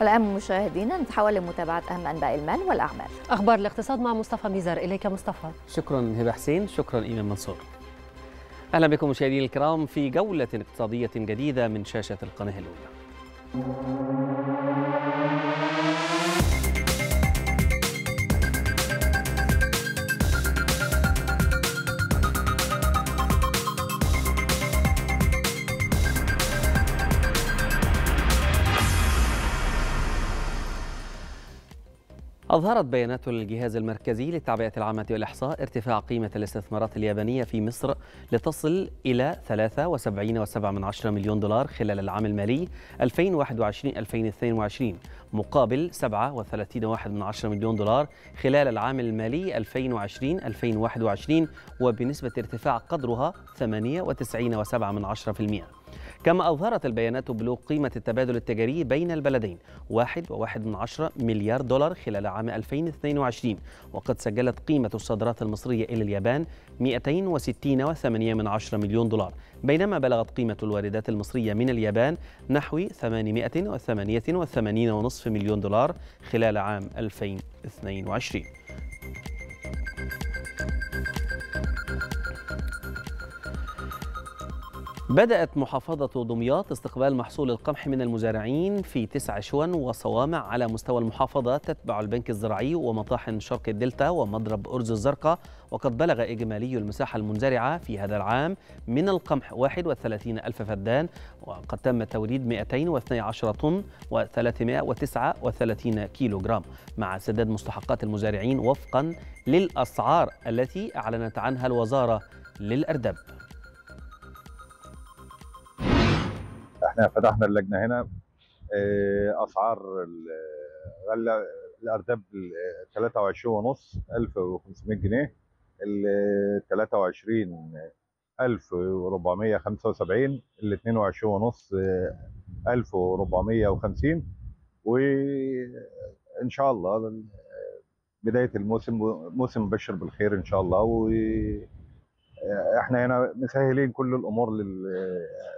والآن مشاهدينا نتحول لمتابعة أهم أنباء المال والأعمال. أخبار الاقتصاد مع مصطفى ميزر. إليك مصطفى. شكرا هبة حسين، شكرا إيمان منصور. أهلا بكم مشاهدينا الكرام في جولة اقتصادية جديدة من شاشة القناة الأولى. أظهرت بيانات الجهاز المركزي للتعبئة العامة والإحصاء ارتفاع قيمة الاستثمارات اليابانية في مصر لتصل إلى 73.7 مليون دولار خلال العام المالي 2021-2022 مقابل 37.1 مليون دولار خلال العام المالي 2020-2021 وبنسبة ارتفاع قدرها 98.7%. كما أظهرت البيانات بلوغ قيمة التبادل التجاري بين البلدين 1.1 مليار دولار خلال عام 2022، وقد سجلت قيمة الصادرات المصرية إلى اليابان 260.8 مليون دولار، بينما بلغت قيمة الواردات المصرية من اليابان نحو 888.5 مليون دولار خلال عام 2022. بدأت محافظة دمياط استقبال محصول القمح من المزارعين في 9 شون وصوامع على مستوى المحافظة تتبع البنك الزراعي ومطاحن شرق الدلتا ومضرب أرز الزرقاء، وقد بلغ إجمالي المساحة المنزرعة في هذا العام من القمح 31,000 فدان، وقد تم توريد 212 طن و339 كيلوغرام مع سداد مستحقات المزارعين وفقا للأسعار التي أعلنت عنها الوزارة للأردب. احنا فتحنا اللجنه هنا، اسعار الغله الارداب 23.5 ألف وخمسمائة جنيه، 23,475، 22.5 ألف وخمسين، وان شاء الله بدايه الموسم موسم مبشر بالخير ان شاء الله. و احنا هنا مسهلين كل الامور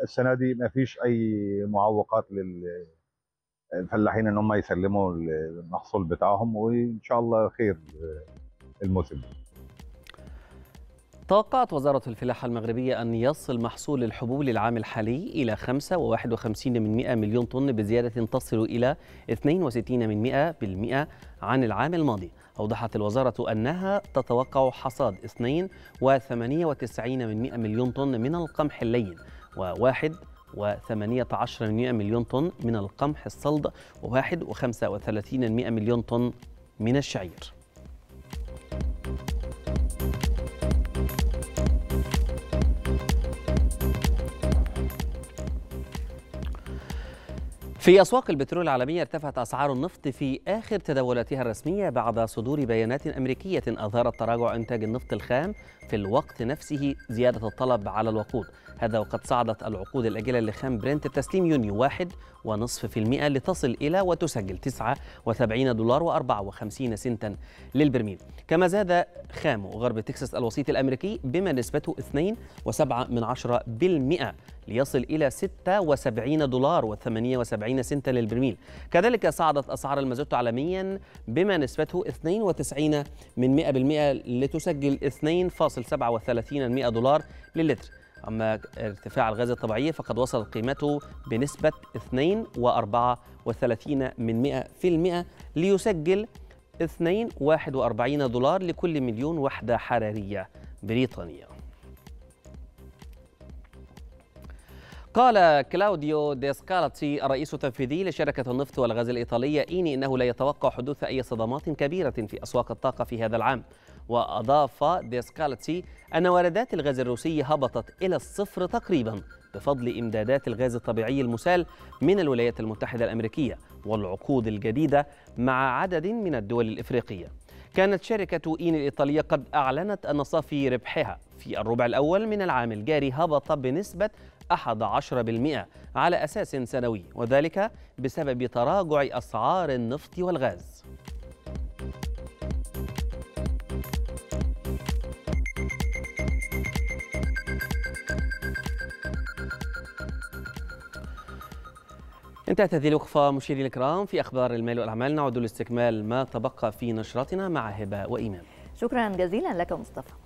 السنه دي، ما فيش اي معوقات للفلاحين ان هم يسلموا المحصول بتاعهم، وان شاء الله خير الموسم. توقعت وزارة الفلاحة المغربية أن يصل محصول الحبوب للعام الحالي إلى 5.51 مليون طن، بزيادة تصل إلى 62% عن العام الماضي. أوضحت الوزارة أنها تتوقع حصاد 2.98 مليون طن من القمح اللين، و1.18 مليون طن من القمح الصلد، و1.35 مليون طن من الشعير. في أسواق البترول العالمية ارتفعت أسعار النفط في آخر تداولاتها الرسمية بعد صدور بيانات أمريكية أظهرت تراجع إنتاج النفط الخام في الوقت نفسه زيادة الطلب على الوقود، هذا وقد صعدت العقود الأجلة لخام برنت التسليم يونيو 1.5% لتصل إلى وتسجل $79.54 للبرميل، كما زاد خام غرب تكساس الوسيط الأمريكي بما نسبته 2.7% ليصل إلى $76.78 للبرميل. كذلك صعدت أسعار المازوت عالميا بما نسبته 92% لتسجل $2.37 للتر. أما ارتفاع الغاز الطبيعي فقد وصلت قيمته بنسبة 2.34% ليسجل $2.41 لكل مليون وحدة حرارية بريطانية. قال كلاوديو ديسكالزي الرئيس التنفيذي لشركة النفط والغاز الإيطالية إيني إنه لا يتوقع حدوث أي صدمات كبيرة في أسواق الطاقة في هذا العام. وأضاف ديسكالزي أن واردات الغاز الروسي هبطت إلى الصفر تقريبا بفضل إمدادات الغاز الطبيعي المسال من الولايات المتحدة الأمريكية والعقود الجديدة مع عدد من الدول الإفريقية. كانت شركة إيني الإيطالية قد أعلنت أن صافي ربحها في الربع الأول من العام الجاري هبط بنسبة 11% على أساس سنوي، وذلك بسبب تراجع أسعار النفط والغاز. انتهت هذه الوقفة مشاهدينا الكرام في أخبار المال والأعمال. نعود لاستكمال ما تبقى في نشرتنا مع هبة وإيمان. شكرا جزيلا لك مصطفى.